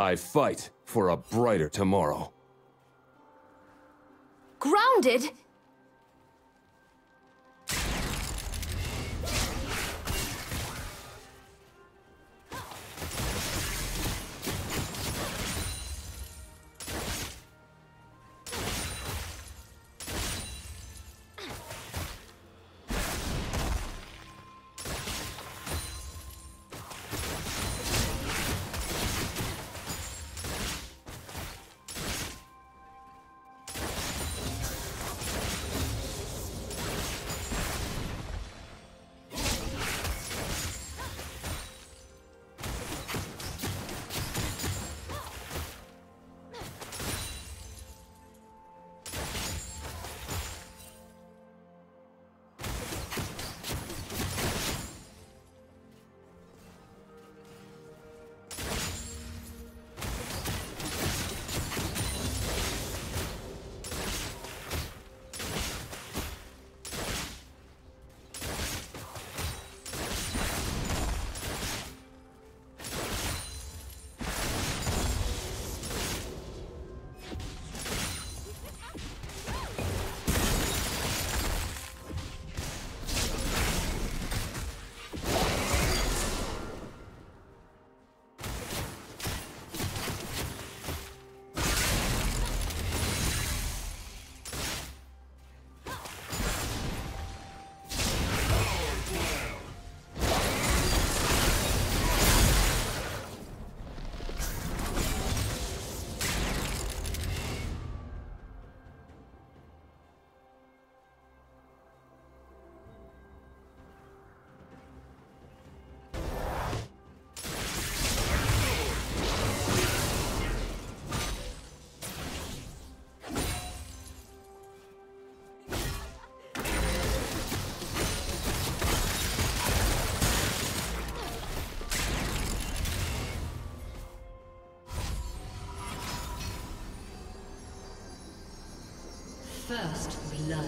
I fight for a brighter tomorrow. Grounded? First blood.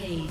Page.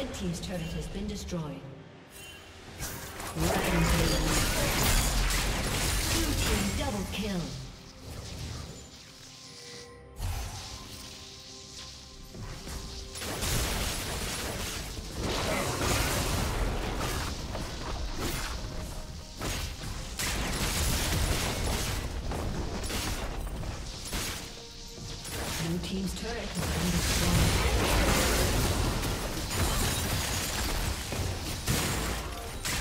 Red team's turret has been destroyed. Blue team double kill. Blue team's turret has been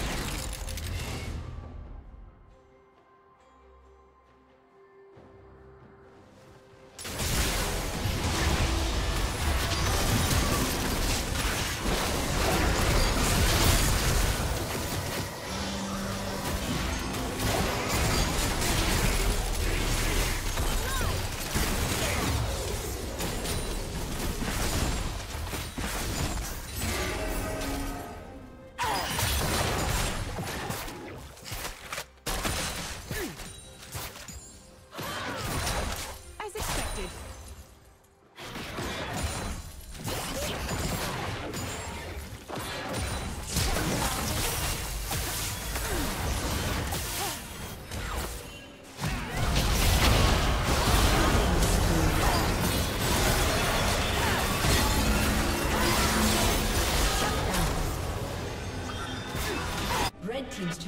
Team's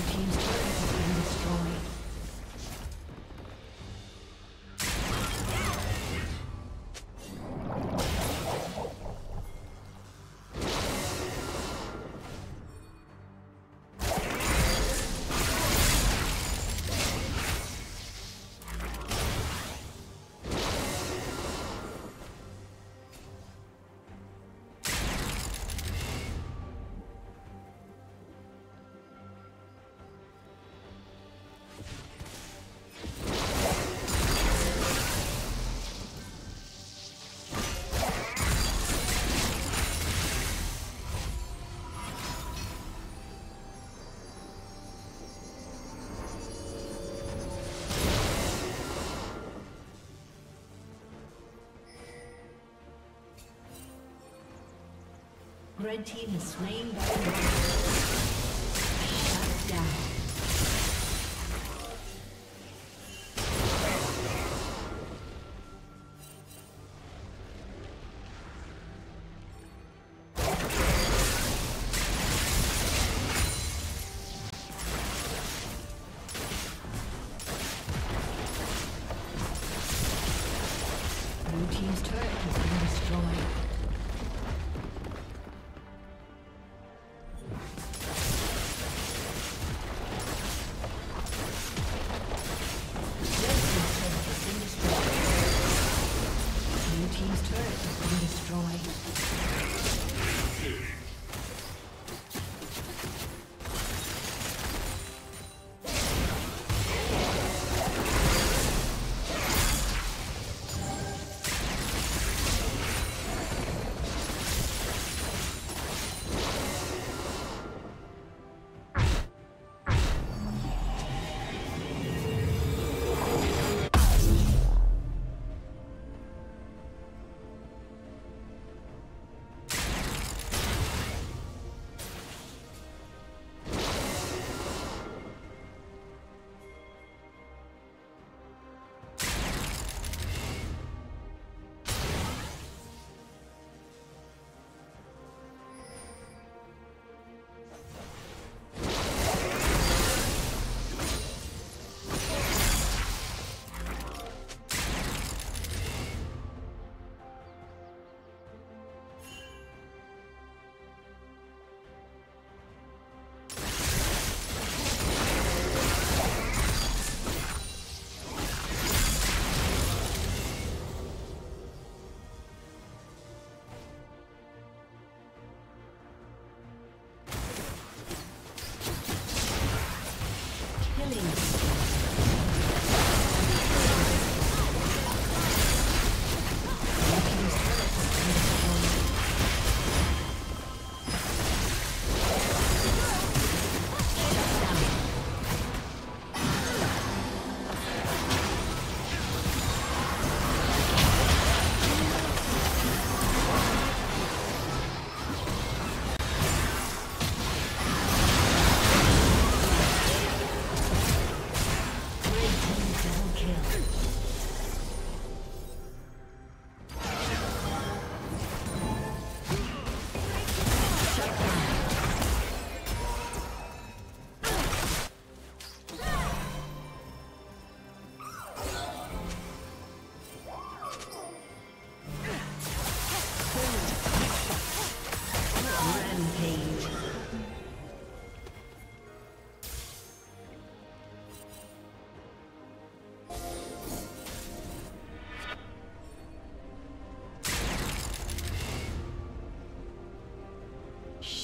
Team's turret has been destroyed. Red team is slain by the shut down.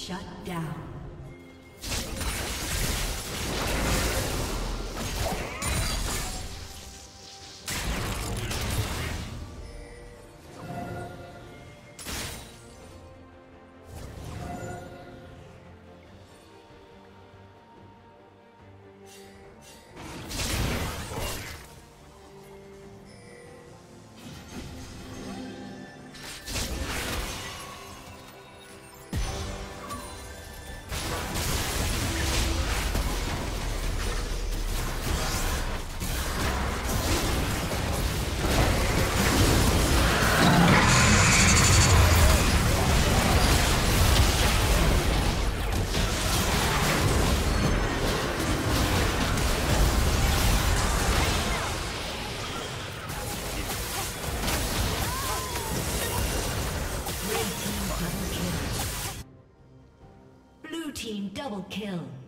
Shut down. Double kill.